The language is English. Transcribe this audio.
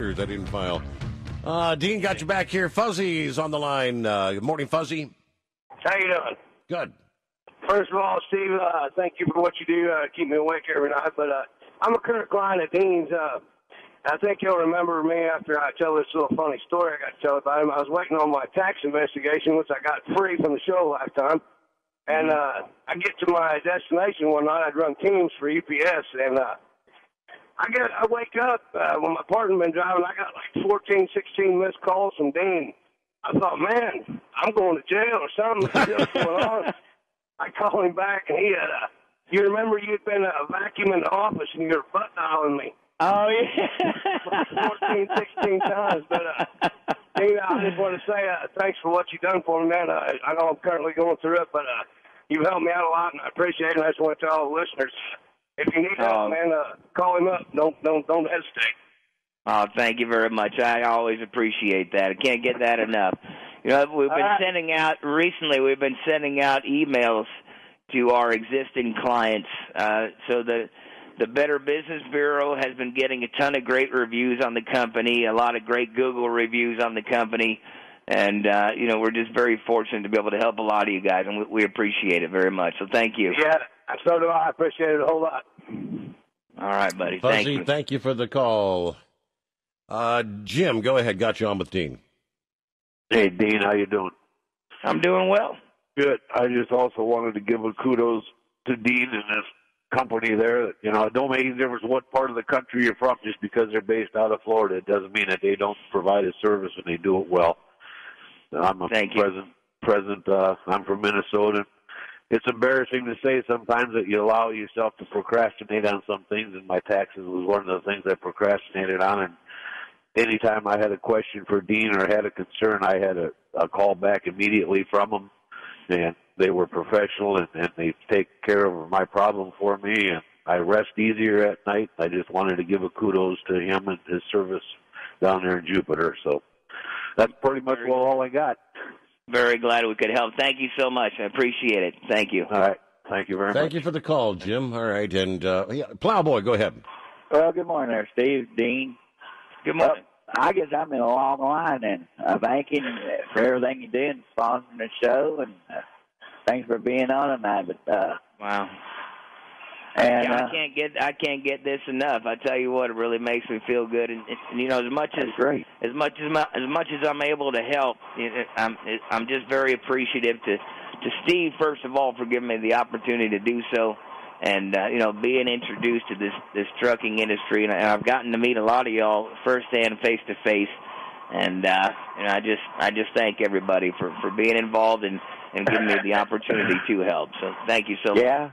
I didn't file. Dean, got you back here. Fuzzy's on the line. Good morning, Fuzzy. How you doing? Good. First of all, Steve, thank you for what you do. Keep me awake every night. But I'm a current client at Dean's. I think he'll remember me after I tell this little funny story I got to tell about him. I was waiting on my tax investigation, which I got free from the show last time. And I get to my destination one night. I'd run teams for UPS, and I wake up when my partner been driving. I got like 14, 16 missed calls from Dean. I thought, man, I'm going to jail or something. What's going on? I call him back, and he had you remember you'd been vacuuming the office, and you were butt-dialing me. Oh, yeah. 14, 16 times. But, Dean, I just want to say thanks for what you've done for me, man. I know I'm currently going through it, but you've helped me out a lot, and I appreciate it. I just want to tell all the listeners, if you need help, man, call him up. Don't hesitate. Oh, thank you very much. I always appreciate that. I can't get that enough. You know, we've been sending out recently. We've been sending out emails to our existing clients. So the Better Business Bureau has been getting a ton of great reviews on the company, a lot of great Google reviews on the company, and you know, we're just very fortunate to be able to help a lot of you guys, and we appreciate it very much. So thank you. Yeah, so do I. I appreciate it a whole lot. All right, buddy. Fuzzy, thank you for the call. Jim, go ahead. Got you on with Dean. Hey, Dean, how you doing? I'm doing well. Good. I just also wanted to give a kudos to Dean and this company there. You know, it don't make any difference what part of the country you're from. Just because they're based out of Florida, it doesn't mean that they don't provide a service, and they do it well. I'm a present. I'm from Minnesota. It's embarrassing to say sometimes that you allow yourself to procrastinate on some things, and my taxes was one of the things I procrastinated on. And anytime I had a question for Dean or had a concern, I had a call back immediately from them, and they were professional, and they take care of my problem for me, and I rest easier at night. I just wanted to give a kudos to him and his service down there in Jupiter. So that's pretty much all I got. Very glad we could help. Thank you so much. I appreciate it. Thank you. All right. Thank you very much. Thank you for the call, Jim. All right. And yeah, Plowboy, go ahead. Well, good morning there, Steve, Dean. Good morning. I guess I'm in a long line, and thanking for everything you do and sponsoring the show, and thanks for being on tonight. But wow, and I can't get this enough. I tell you what, it really makes me feel good, and you know, as much as I'm able to help, I'm just very appreciative to Steve first of all for giving me the opportunity to do so. And, you know, being introduced to this trucking industry, and I've gotten to meet a lot of y'all firsthand, face-to-face, and you know, I just thank everybody for being involved and giving me the opportunity to help. So thank you so much. Yeah,